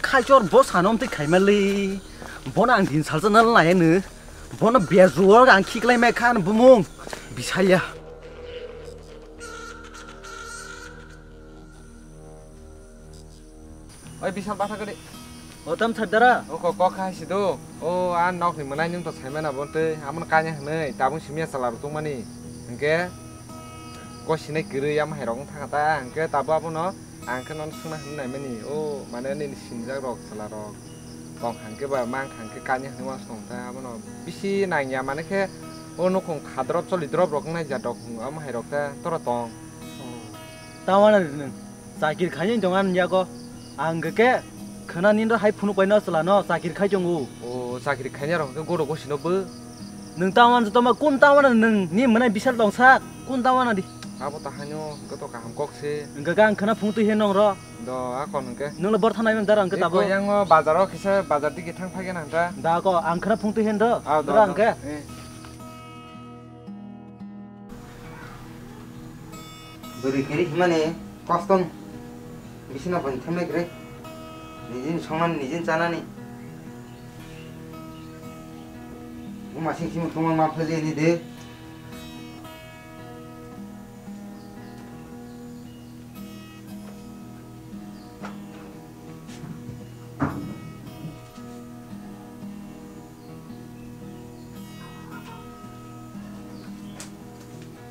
kaisor bos hanom ti kaimali bonang din salzana lain bona bezuor ang kiklai mekan bumung bisaya oi bisal basa gade otam thadara o ko khaisu do o an nok ni manai nim to saimana bonte amon kanya nei tabung simia salar tumani angke ko sinai giri yam hairong thakata angke tababu no angke non suna hnai mani o mane ni sinjak rok salarok kong hangke ba mang hangke kanya hnuwa songta amon bisi nangya mane ke o nokong khadrop choli drop rok nai jadok am hairok ta torotong tawana din zakir khanin dongan yago Anggeke kena ninda hai punuk waina selano sakir kai jongu. Oh sakir kainya rong ke goro gosi nobe. Neng tawan setoma kun tawana neng ni menai bisa dong sak kun tawana di. Apa tahanyo ke toka hamkok si. Nggak kena pungutu henong ro. Do akon nengke. Neng lebor tanai meng darang ke tabo. Yang ngo bazaro kisa bazar di kitang pake nangka. Da ko ang kena pungutu hendo. Ah do angke. Beri kiri gimana kostum. 미신아 번 템에 그래 니진 성만 니진 짜나니 엄마 생기면 동안 마퍼지 니들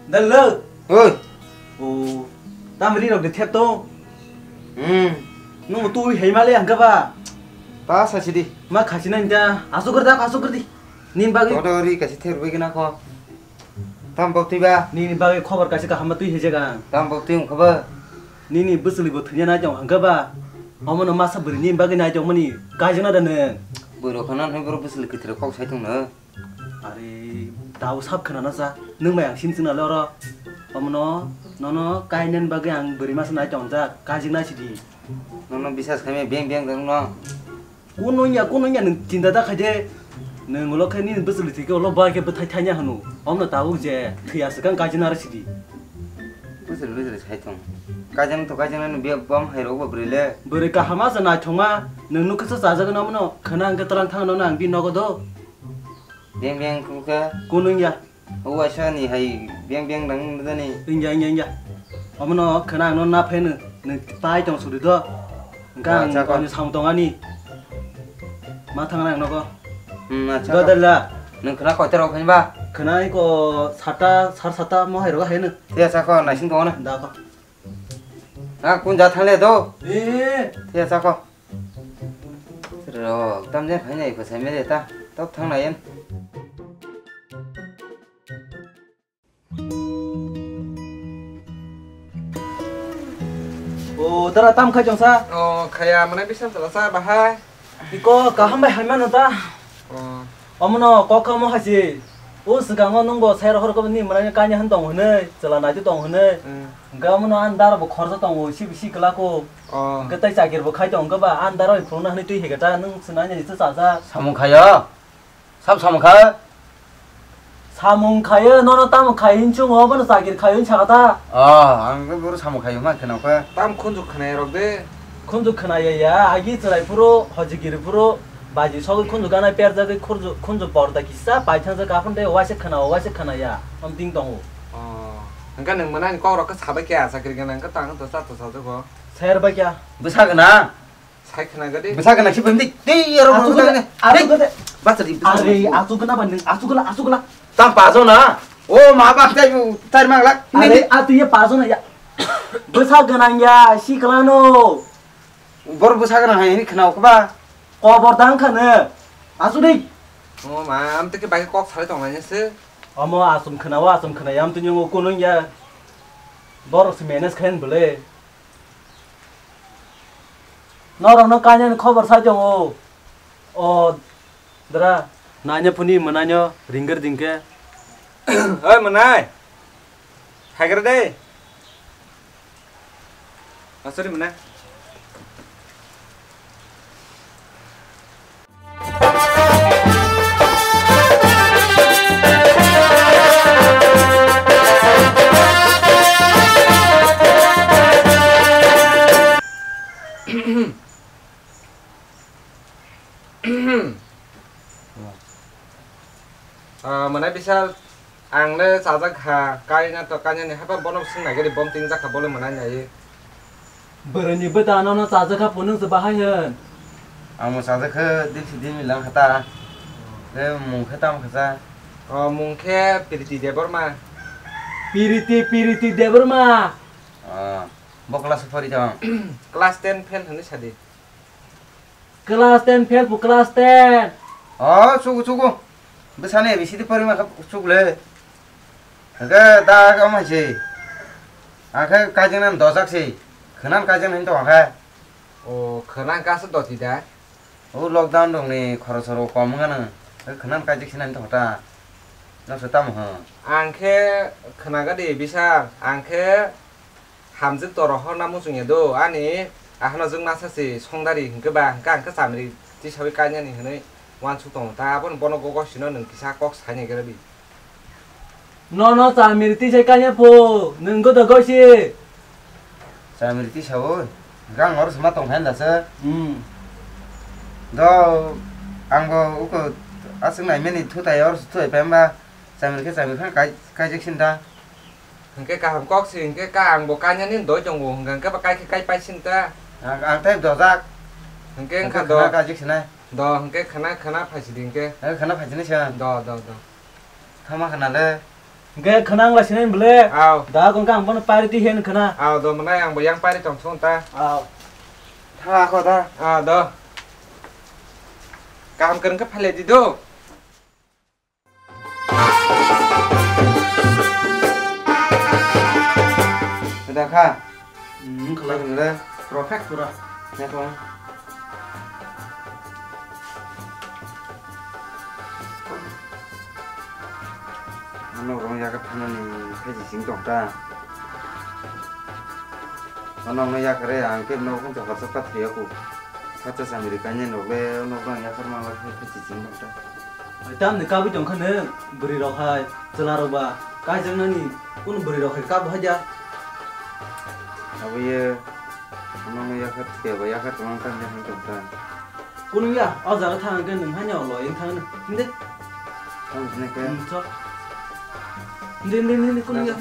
날러 어오 남들이 너네 탭도 Nunggu hei male yang kaba pas aja di mak kasih nanti asuk kerja nih bagi orang orang kasih terus begini aku tambah tiba nih bagi kabar kasih ke hamatu hija kan tambah tiung kabar nih bus libur ternyata najong angkaba aman masa beri nih bagi najong mani kasih nada nih berokanan yang berbus libur terus kau saya tuh nih hari tahu sab karena nasa nunggu yang sin sena loro aman Nono kainan bagi yang berimas naik contoh kasih nasi di. Nono bisa kami biang-biang dengan nono. Kunonya neng cinta tak aja neng golok ini berseliti ke golok bagai bertanya hanu. Om nggak tahu je kiaskan kasih nasi di. Berseliti hitung. Kasih nto kasih neng biar bom hero berile. Berikah hamas naik conga neng nukus saja ke nono karena angkat terantang nono angbi nogo do. Biang-biang kuka. Kunonya. Owa shani hai biang-biang nang dani inja omno khana non na phenu ne tai tong suri do ngang kon sam tong ani ma thang nang nogo acha do dalla nang khana ko tero khain ba khana ko sata sar sata mo hero hainu te acha ko na sin ko na da ko ha kun ja thang le do e te acha ko ro tam je phai nai ko sai me de ta tok thang nai em Oh, tara tam kajong sa. Oh, kaya mana bisa selasa bahai. Iko kaham bahai mana ta? Oh. Amono kok kamu haji. Oh, sekarang nong bo saya rohor kau ni mana kanya hantong hune, jalan aja tong hune. Kamu no andar bo khor tong bo si kelaku. Oh. Kita cakir bo kajong kau ba andar bo ikhlon hane tu hekata nung senanya itu sasa. Samung kaya. Sab samung kaya. Samung kaya nono tam kaya incung oban sakir kaya incakata. Ah, anggur baru samung kaya mana kenapa? Tam kunjuk kena robe. Kunjuk kena ya ya. Agi cerai puru, haji kiri puru. Baji soal kunjuk kena payar jadi kunjuk baru tak kisah. Pajangan sekarang deh wajib kena ya. Om ting tongu. Ah, angkat yang mana kau rokas sahabat kaya sakir kena angkat tangan terus tu kau. Saya roba kaya. Besar kena. Saya kena gede. Besar kena siapa ni? Dia roba kena. Ada. Baca di. Ada. Asu kena banding. Asu kena. Tam paso na, oh maaf aku cari maklak. Ini atu ya paso na ya, besar gananya si kelano. Baru besar gananya ini kenal keba. Kau berdang kena, asu deh. Oh mam, tapi pakai kok salah contohnya sih. Amo asum kenal ya, am tu nyungu kunung ya. Baru seminus kan boleh. Orang kanya kau besar jongo, oh, dera. Nanya puni menanya ringger dingke. Hey menai, hager deh. Asal menai. mana bisa angnya saja kayaknya tokannya apa bonus nggak di bom tinggi saja boleh menanya ya berani betano na saja kah punung sebahaya kamu saja ke di sini bilang kata mungkin tamu kata oh mungkin piriti deborma piriti deborma ah mau kelas safari jam kelas 10 fail hanya sedih kelas 10 fail bu kelas 10 oh suku besarnya bisa di perima suku Agak tak kamu sih, agak kajian dosak sih, kenal kajian itu agak. Oh kenal kasut atau tidak? Oh lockdown dong nih, korosoro kamu kan, kenal kajian itu ada. Nafsu tamu ha. Angke kenal gede bisa, angke hamzat torohor namun sunyi do, ani ahna jeng nasa sih, songdari kebang kan kesamri di sawikannya nih nih, wansu tong tapon bono gogos sino neng kisah kok hanya gerabi. No, samirti sekanya po, nengko toko sih. Samirti sahur, gang harus matang hendak se. Do, anggo uko asing naik meni tuh tayar tuh pemba. Samirti kajik sinta. Hingke kaham kok sih, hingke kahang bukannya nih do jongwong, hingke pakai kajipai sinta. Ang teh dosak. Hingke do kajik sini. Do hingke kena pasi dingke. Kena pasi nih sih. Do. Kamu kena deh. Gak kenang lah sini beli, dah kongkang pun pari tihen kena. Do mana yang pari congcong ta? Tha kau ta? Do. Kamu keren ke palet itu? Ada kah? Kalau kena profek pura, ni kong. Orang yang kepanan ini kaji singkong ta. Orang yang kerja angkep nongkrong tak kerja patri aku. Kata Amerikanya nongkrong yang kerja malah kaji singkong ta. Tam ni kau bijong kena beri rokai celaroba. Kajang nani pun beri rokai kau bahaja. Tapi ya orang yang kerja banyak kerja orang kan yang singkong ta. Pun ya, awal zaman kan yang hanya orang yang tangan ni. Tangan ni kan. Ini kuning ya.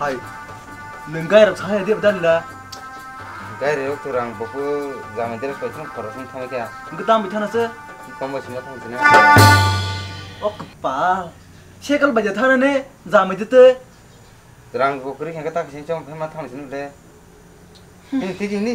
Hai, nenggair saya dia betul lah. Gairnya orang buku zaman terus macam korupsi macam apa? Kita ambil tanah se. Kamu semua tahu sini. Oh kepal, siapa kalau baca tanah ni zaman itu? Orang buku ni yang kata sini cuma memang tahu sini deh. Ini.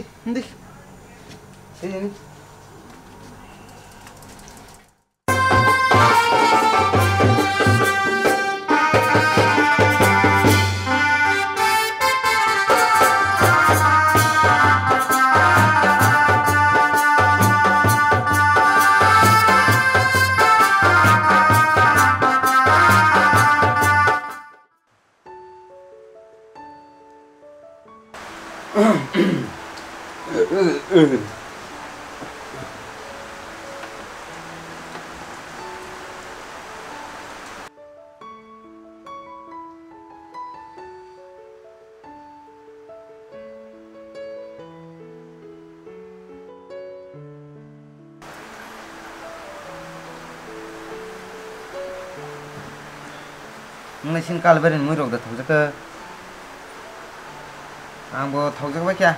Mesin kalberin murok dah terus ke, anggo terus ke macam,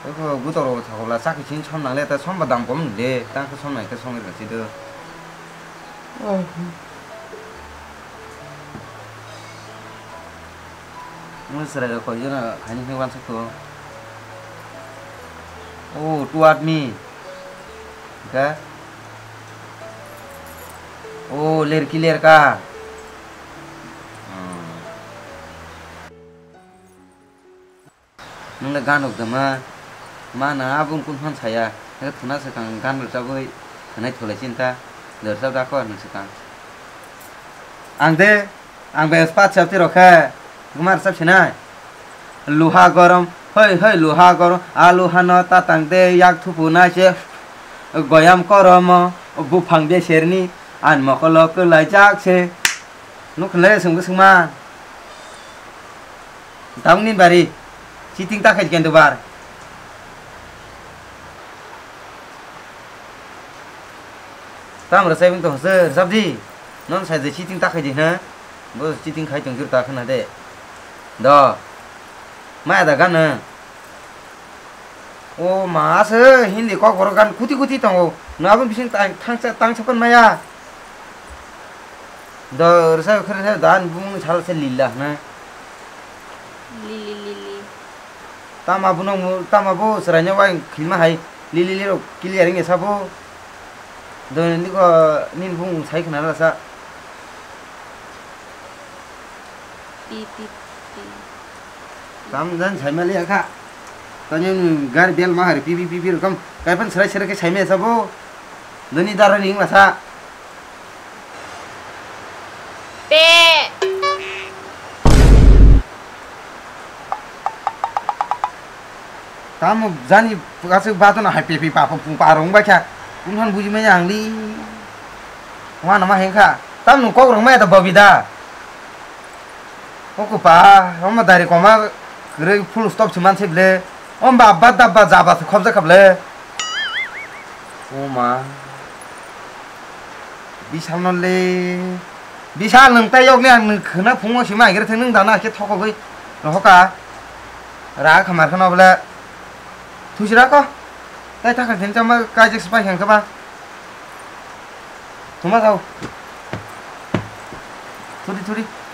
aku buat orang terus lah sakit sini cuma nang leh, tapi cuma badang pun leh, tapi cuma naik cuma itu situ. Mesti ada kau juga, hanya hewan satu. Oh, tuat mi, kan? Oh, lerka. Nung lekan dok dema mana abung kunhan saya nggak pernah sekang kan bersabai karena itu cinta dari saudara kau nggak sekang angde angbe sepat seperti roka kemar sab cina luha garam hei luha garam aluhana tatangde yak tu puna je goyam koramo bupang dia sherni an makolok lajak je nuk le sungguh semua tahun ini bari Citing tak kajian dobar. tam resai bing tong se sabji non sai de chiting ta khai de ha bo chiting khai tong jur ta khana de do ma da gan o ma se hindi ko gor gan kuti kuti tong na bun bising tang chapan maya do resai khare dan bung chal se lilla na li tamabu no tamabu seranya wai khilma hai lili liro kiliaring ya sabu don niko nin bung sai khana la sa pi tam jan sai mali akha tanin gar bel ma har pi rakam kai pan serai serai ke sai me sabu doni darani la sa kamu jani kasih batu nah happy happy papa parung baca kunhan buji menyang li mana mah hengka tam nu kok rong maya ta babida kok pa roma dari koma gere full stop cuman seble om babba dabba jaba khobza khable oma bisal non le bisal nang ta yok ne ang khna phungo sima gere theng nang dana ke thoko goi roka ra khamar khana bla Tujuh kok? Tapi tak kerjain sama kajek sepanjang coba. Cuma tahu. Turi.